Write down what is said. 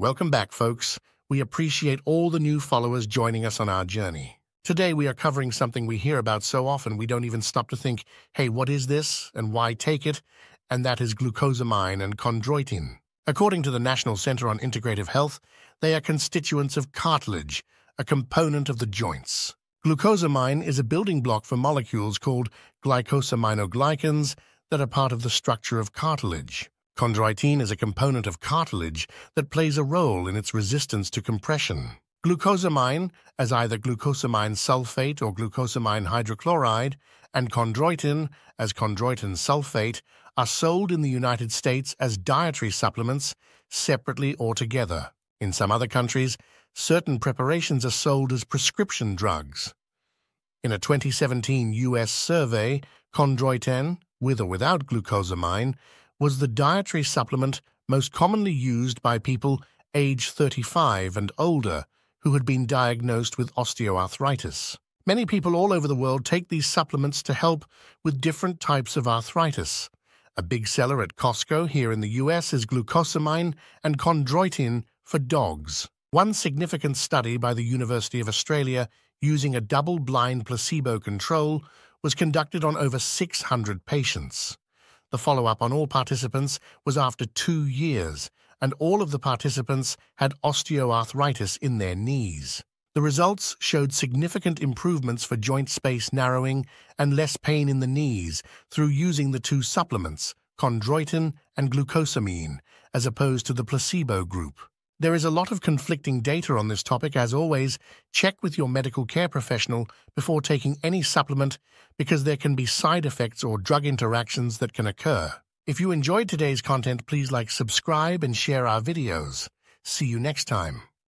Welcome back, folks. We appreciate all the new followers joining us on our journey. Today we are covering something we hear about so often we don't even stop to think, hey, what is this and why take it? And that is glucosamine and chondroitin. According to the National Center on Integrative Health, they are constituents of cartilage, a component of the joints. Glucosamine is a building block for molecules called glycosaminoglycans that are part of the structure of cartilage. Chondroitin is a component of cartilage that plays a role in its resistance to compression. Glucosamine, as either glucosamine sulfate or glucosamine hydrochloride, and chondroitin, as chondroitin sulfate, are sold in the United States as dietary supplements, separately or together. In some other countries, certain preparations are sold as prescription drugs. In a 2017 U.S. survey, chondroitin, with or without glucosamine, was the dietary supplement most commonly used by people age 35 and older who had been diagnosed with osteoarthritis. Many people all over the world take these supplements to help with different types of arthritis. A big seller at Costco here in the U.S. is glucosamine and chondroitin for dogs. One significant study by the University of Australia using a double-blind placebo control was conducted on over 600 patients. The follow-up on all participants was after 2 years, and all of the participants had osteoarthritis in their knees. The results showed significant improvements for joint space narrowing and less pain in the knees through using the two supplements, chondroitin and glucosamine, as opposed to the placebo group. There is a lot of conflicting data on this topic. As always, check with your medical care professional before taking any supplement because there can be side effects or drug interactions that can occur. If you enjoyed today's content, please like, subscribe, and share our videos. See you next time.